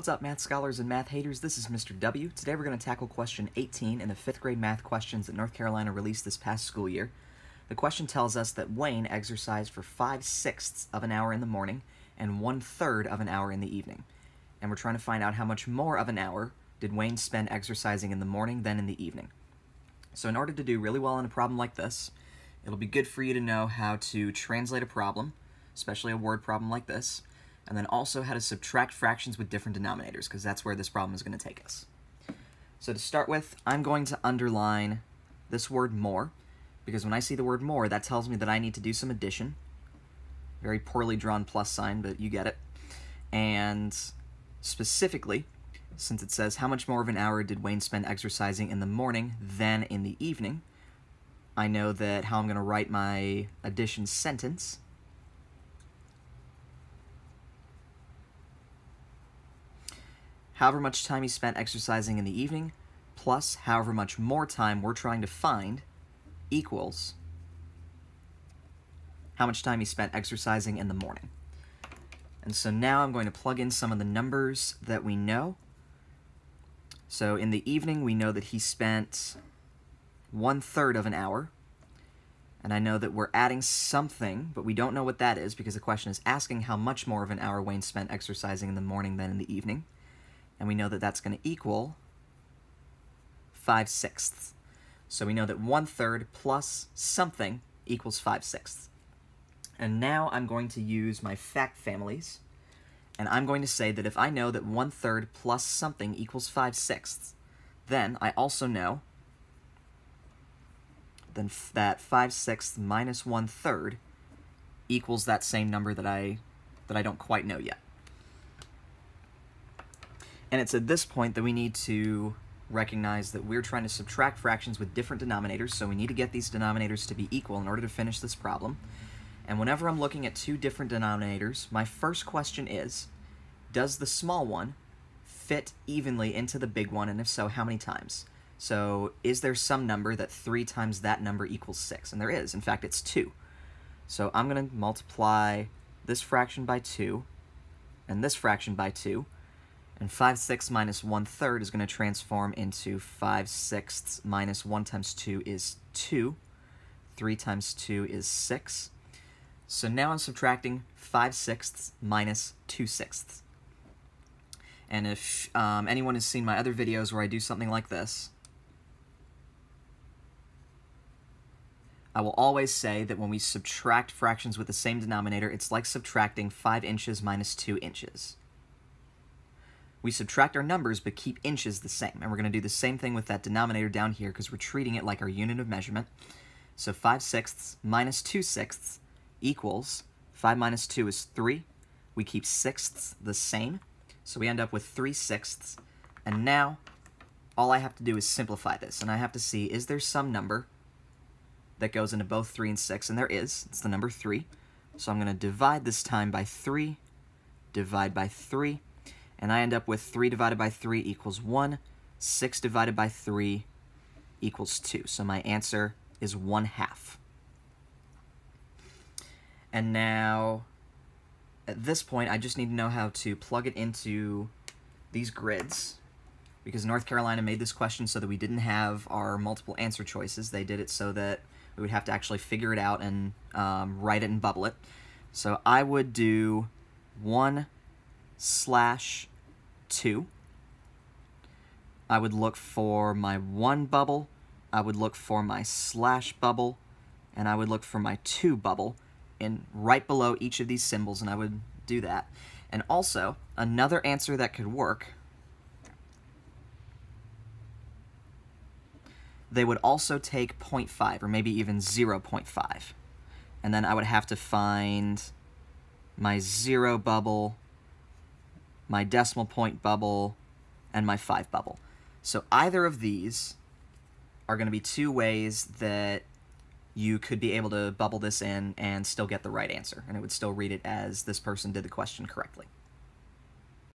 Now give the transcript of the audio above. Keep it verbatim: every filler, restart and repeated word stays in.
What's up, math scholars and math haters? This is Mister W. Today we're going to tackle question eighteen in the fifth grade math questions that North Carolina released this past school year. The question tells us that Wayne exercised for five sixths of an hour in the morning and one third of an hour in the evening. And we're trying to find out how much more of an hour did Wayne spend exercising in the morning than in the evening. So in order to do really well in a problem like this, it'll be good for you to know how to translate a problem, especially a word problem like this, and then also how to subtract fractions with different denominators, because that's where this problem is going to take us. So to start with, I'm going to underline this word more, because when I see the word more, that tells me that I need to do some addition. Very poorly drawn plus sign, but you get it. And specifically, since it says how much more of an hour did Wayne spend exercising in the morning than in the evening, I know that how I'm going to write my addition sentence however much time he spent exercising in the evening, plus however much more time we're trying to find, equals how much time he spent exercising in the morning. And so now I'm going to plug in some of the numbers that we know. So in the evening, we know that he spent one third of an hour. And I know that we're adding something, but we don't know what that is, because the question is asking how much more of an hour Wayne spent exercising in the morning than in the evening. And we know that that's going to equal five sixths. So we know that one third plus something equals five sixths. And now I'm going to use my fact families, and I'm going to say that if I know that one third plus something equals five sixths, then I also know then that five sixths minus one third equals that same number that I, that I don't quite know yet. And it's at this point that we need to recognize that we're trying to subtract fractions with different denominators, so we need to get these denominators to be equal in order to finish this problem. And whenever I'm looking at two different denominators, my first question is, does the small one fit evenly into the big one, and if so, how many times? So is there some number that three times that number equals six? And there is. In fact, it's two. So I'm going to multiply this fraction by two and this fraction by two. And five sixths minus one third is going to transform into five sixths minus one times two is two. three times two is six. So now I'm subtracting five sixths minus two sixths. And if um, anyone has seen my other videos where I do something like this, I will always say that when we subtract fractions with the same denominator, it's like subtracting five inches minus two inches. We subtract our numbers, but keep inches the same. And we're going to do the same thing with that denominator down here, because we're treating it like our unit of measurement. So five sixths minus two sixths equals, five minus two is three. We keep sixths the same. So we end up with three sixths. And now all I have to do is simplify this. And I have to see, is there some number that goes into both three and six? And there is. It's the number three. So I'm going to divide this time by three, divide by three. And I end up with three divided by three equals one, six divided by three equals two. So my answer is one half. And now, at this point, I just need to know how to plug it into these grids, because North Carolina made this question so that we didn't have our multiple answer choices. They did it so that we would have to actually figure it out and um, write it and bubble it. So I would do one slash two. I would look for my one bubble, I would look for my slash bubble, and I would look for my two bubble, and right below each of these symbols, and I would do that. And also, another answer that could work, they would also take zero point five, or maybe even zero point five. And then I would have to find my zero bubble, my decimal point bubble, and my five bubble. So either of these are going to be two ways that you could be able to bubble this in and still get the right answer, and it would still read it as this person did the question correctly.